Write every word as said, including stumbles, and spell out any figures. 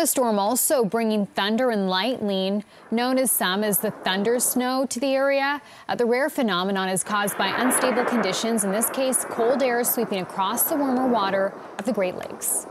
the storm also bringing thunder and lightning, known as some as the thunder snow, to the area. Uh, the rare phenomenon is caused by unstable conditions, in this case cold air sweeping across the warmer water of the Great Lakes.